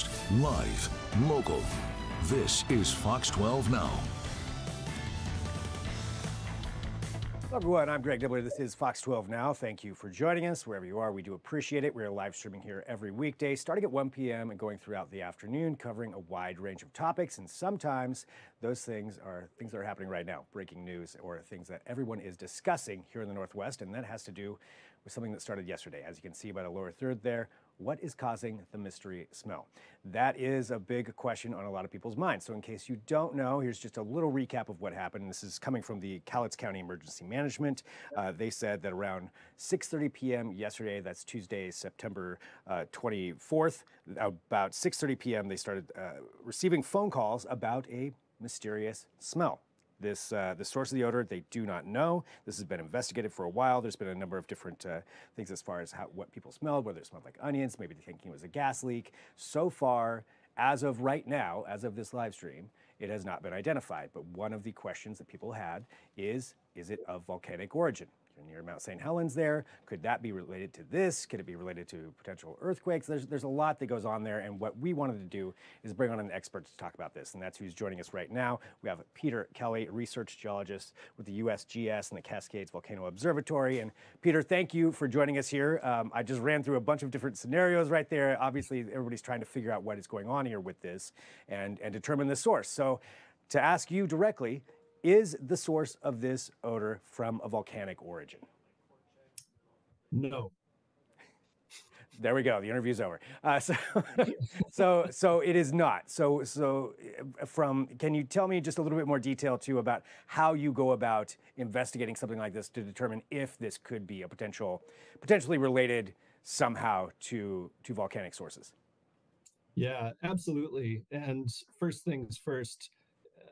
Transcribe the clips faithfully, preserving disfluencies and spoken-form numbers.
first, live, local. This is Fox twelve Now. Hello everyone, I'm Greg Nibler. This is Fox twelve Now. Thank you for joining us wherever you are. We do appreciate it. We're live streaming here every weekday starting at one p m and going throughout the afternoon, covering a wide range of topics, and sometimes those things are things that are happening right now, breaking news or things that everyone is discussing here in the Northwest, and that has to do with something that started yesterday. As you can see by the lower third there, what is causing the mystery smell? That is a big question on a lot of people's minds. So in case you don't know, here's just a little recap of what happened. This is coming from the Cowlitz County Emergency Management. Uh, they said that around six thirty p m yesterday, that's Tuesday, September uh, twenty-fourth, about six thirty p m they started uh, receiving phone calls about a mysterious smell. This, uh, the source of the odor, they do not know. This has been investigated for a while. There's been a number of different uh, things as far as how, what people smelled, whether it smelled like onions, maybe they're thinking it was a gas leak. So far, as of right now, as of this live stream, it has not been identified. But one of the questions that people had is, is it of volcanic origin? You're near Mount Saint Helens there. Could that be related to this? Could it be related to potential earthquakes? There's, there's a lot that goes on there, and what we wanted to do is bring on an expert to talk about this, and that's who's joining us right now. We have Peter Kelly, research geologist with the U S G S and the Cascades Volcano Observatory. And Peter, thank you for joining us here. Um, I just ran through a bunch of different scenarios right there. Obviously, everybody's trying to figure out what is going on here with this and, and determine the source. So to ask you directly, is the source of this odor from a volcanic origin? No. There we go. The interview's over. Uh, so, so, so it is not. So, so from. Can you tell me just a little bit more detail too about how you go about investigating something like this to determine if this could be a potential, potentially related somehow to to volcanic sources? Yeah, absolutely. And first things first.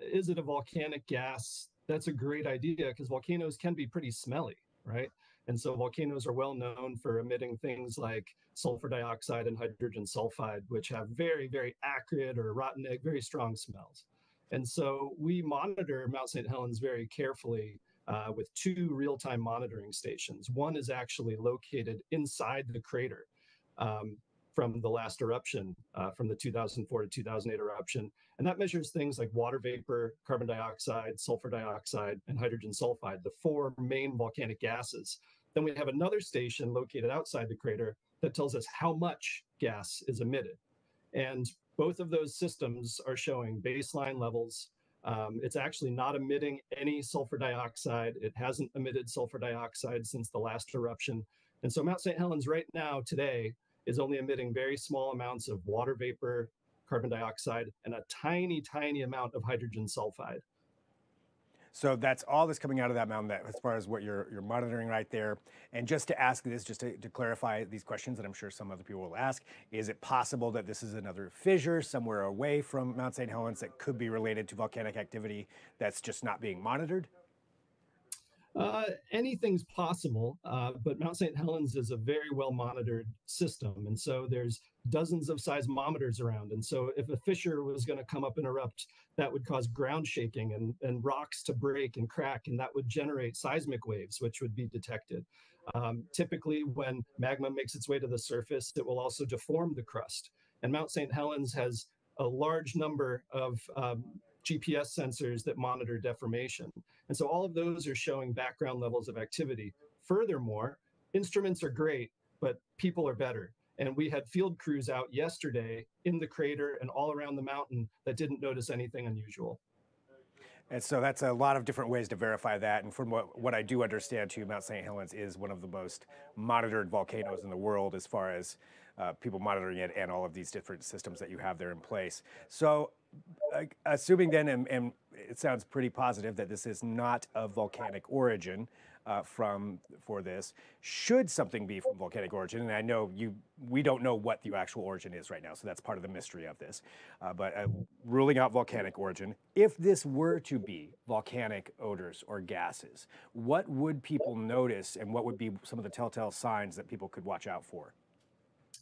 Is it a volcanic gas? That's a great idea because volcanoes can be pretty smelly, right? And so volcanoes are well known for emitting things like sulfur dioxide and hydrogen sulfide, which have very, very acrid or rotten egg, very strong smells. And so we monitor Mount Saint Helens very carefully uh, with two real-time monitoring stations. One is actually located inside the crater um, from the last eruption, uh, from the two thousand four to two thousand eight eruption. And that measures things like water vapor, carbon dioxide, sulfur dioxide, and hydrogen sulfide, the four main volcanic gases. Then we have another station located outside the crater that tells us how much gas is emitted. And both of those systems are showing baseline levels. Um, it's actually not emitting any sulfur dioxide. It hasn't emitted sulfur dioxide since the last eruption. And so Mount Saint Helens right now, today, is only emitting very small amounts of water vapor, carbon dioxide, and a tiny, tiny amount of hydrogen sulfide. So that's all that's coming out of that mountain, that, as far as what you're, you're monitoring right there. And just to ask this, just to, to clarify these questions that I'm sure some other people will ask, is it possible that this is another fissure somewhere away from Mount Saint Helens that could be related to volcanic activity that's just not being monitored? Uh, anything's possible, uh, but Mount Saint Helens is a very well-monitored system, and so there's dozens of seismometers around, and so if a fissure was going to come up and erupt, that would cause ground shaking and, and rocks to break and crack, and that would generate seismic waves, which would be detected. Um, typically, when magma makes its way to the surface, it will also deform the crust, and Mount Saint Helens has a large number of um, G P S sensors that monitor deformation. And so all of those are showing background levels of activity. Furthermore, instruments are great, but people are better. And we had field crews out yesterday in the crater and all around the mountain that didn't notice anything unusual. And so that's a lot of different ways to verify that. And from what, what I do understand too, Mount Saint Helens is one of the most monitored volcanoes in the world as far as uh, people monitoring it and all of these different systems that you have there in place. So uh, assuming then, and, and it sounds pretty positive that this is not of volcanic origin uh, from for this, should something be from volcanic origin, and I know you, we don't know what the actual origin is right now, so that's part of the mystery of this, uh, but uh, ruling out volcanic origin, if this were to be volcanic odors or gases, what would people notice and what would be some of the telltale signs that people could watch out for?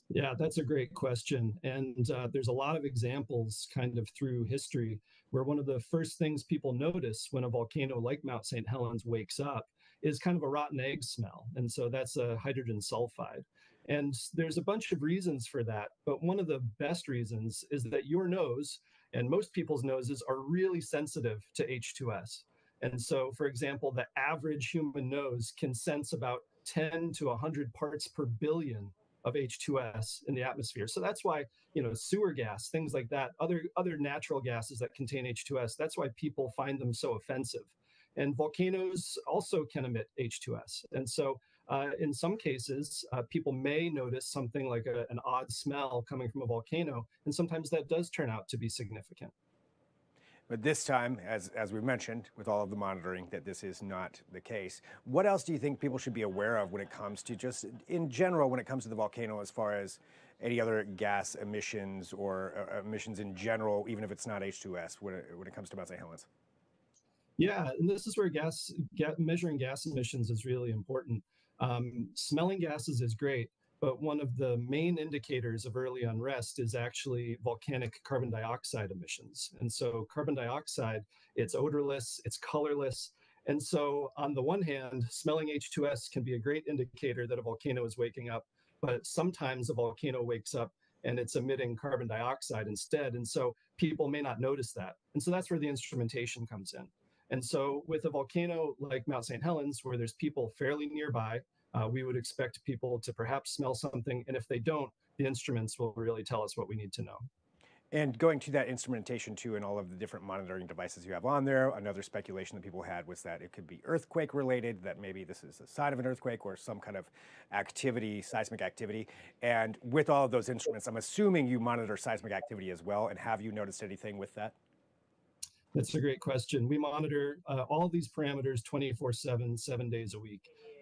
Yeah, that's a great question. And uh, there's a lot of examples kind of through history where one of the first things people notice when a volcano like Mount Saint Helens wakes up is kind of a rotten egg smell. And so that's a hydrogen sulfide. And there's a bunch of reasons for that. But one of the best reasons is that your nose and most people's noses are really sensitive to H two S. And so, for example, the average human nose can sense about ten to one hundred parts per billion of H two S in the atmosphere. So that's why, you know, sewer gas, things like that, other other natural gases that contain H two S, that's why people find them so offensive. And volcanoes also can emit H two S. And so uh, in some cases, uh, people may notice something like a, an odd smell coming from a volcano, and sometimes that does turn out to be significant. But this time, as, as we mentioned, with all of the monitoring, that this is not the case. What else do you think people should be aware of when it comes to just, in general, when it comes to the volcano, as far as any other gas emissions or uh, emissions in general, even if it's not H two S, when it, when it comes to Mount Saint Helens? Yeah, and this is where gas, get, measuring gas emissions is really important. Um, smelling gases is great, but one of the main indicators of early unrest is actually volcanic carbon dioxide emissions. And so carbon dioxide, it's odorless, it's colorless. And so on the one hand, smelling H two S can be a great indicator that a volcano is waking up, but sometimes a volcano wakes up and it's emitting carbon dioxide instead. And so people may not notice that. And so that's where the instrumentation comes in. And so with a volcano like Mount Saint Helens, where there's people fairly nearby, uh, we would expect people to perhaps smell something. And if they don't, the instruments will really tell us what we need to know. And going to that instrumentation too, and all of the different monitoring devices you have on there, another speculation that people had was that it could be earthquake related, that maybe this is the side of an earthquake or some kind of activity, seismic activity. And with all of those instruments, I'm assuming you monitor seismic activity as well. And have you noticed anything with that? That's a great question. We monitor uh, all these parameters twenty-four seven, seven days a week.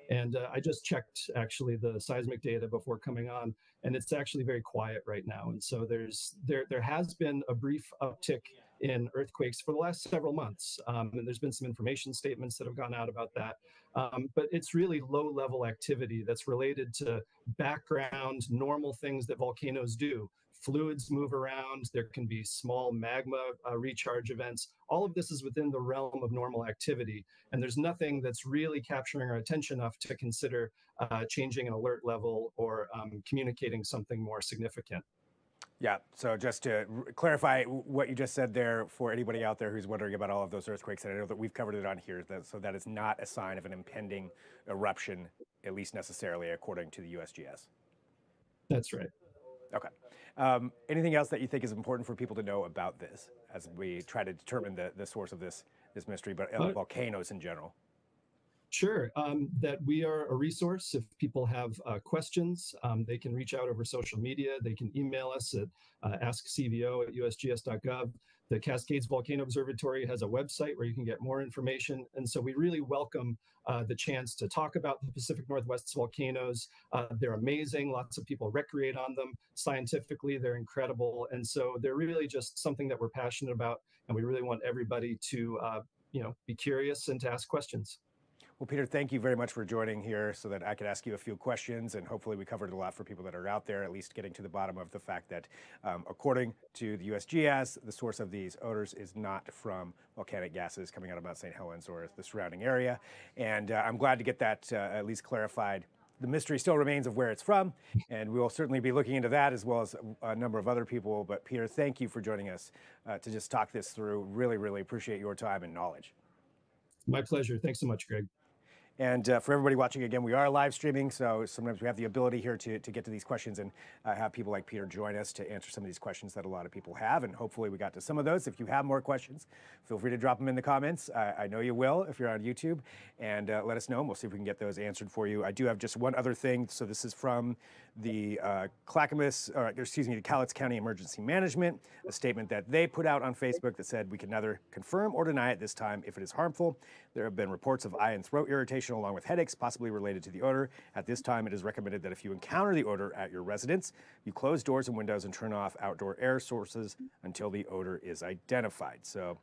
And uh, I just checked actually the seismic data before coming on, and it's actually very quiet right now. And so there's there there has been a brief uptick in earthquakes for the last several months. Um, and there's been some information statements that have gone out about that. Um, but it's really low level activity that's related to background, normal things that volcanoes do. Fluids move around. There can be small magma uh, recharge events. All of this is within the realm of normal activity. And there's nothing that's really capturing our attention enough to consider uh, changing an alert level or um, communicating something more significant. Yeah, so just to clarify what you just said there for anybody out there who's wondering about all of those earthquakes, and I know that we've covered it on here, that, so that is not a sign of an impending eruption, at least necessarily, according to the U S G S. That's right. Okay. Um, anything else that you think is important for people to know about this as we try to determine the, the source of this, this mystery, but uh, volcanoes in general? Sure, um, that we are a resource. If people have uh, questions, um, they can reach out over social media. They can email us at uh, ask c v o at u s g s dot gov. The Cascades Volcano Observatory has a website where you can get more information. And so we really welcome uh, the chance to talk about the Pacific Northwest's volcanoes. Uh, they're amazing. Lots of people recreate on them. Scientifically, they're incredible. And so they're really just something that we're passionate about. And we really want everybody to uh, you know, be curious and to ask questions. Well, Peter, thank you very much for joining here so that I could ask you a few questions, and hopefully we covered a lot for people that are out there, at least getting to the bottom of the fact that um, according to the U S G S, the source of these odors is not from volcanic gases coming out of Mount Saint Helens or the surrounding area. And uh, I'm glad to get that uh, at least clarified. The mystery still remains of where it's from, and we will certainly be looking into that as well as a number of other people. But Peter, thank you for joining us uh, to just talk this through. Really, really appreciate your time and knowledge. My pleasure. Thanks so much, Greg. And uh, for everybody watching, again, we are live streaming, so sometimes we have the ability here to, to get to these questions and uh, have people like Peter join us to answer some of these questions that a lot of people have, and hopefully we got to some of those. If you have more questions, feel free to drop them in the comments. I, I know you will if you're on YouTube, and uh, let us know, and we'll see if we can get those answered for you. I do have just one other thing. So this is from the uh, Clackamas, or excuse me, the Cowlitz County Emergency Management, a statement that they put out on Facebook that said, we can neither confirm or deny at this time if it is harmful. There have been reports of eye and throat irritation along with headaches, possibly related to the odor. At this time, it is recommended that if you encounter the odor at your residence, you close doors and windows and turn off outdoor air sources until the odor is identified. So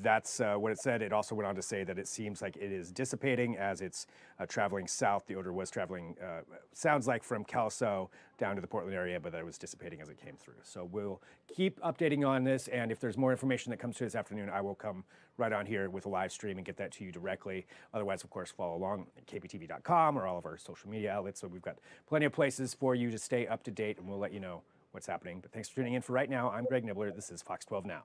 that's uh, what it said. It also went on to say that it seems like it is dissipating as it's uh, traveling south. The odor was traveling, uh, sounds like, from Kelso down to the Portland area, but that it was dissipating as it came through. So we'll keep updating on this, and if there's more information that comes through this afternoon, I will come right on here with a live stream and get that to you directly. Otherwise, of course, follow along at k p t v dot com or all of our social media outlets. So we've got plenty of places for you to stay up to date, and we'll let you know what's happening. But thanks for tuning in for right now. I'm Greg Nibler. This is Fox twelve Now.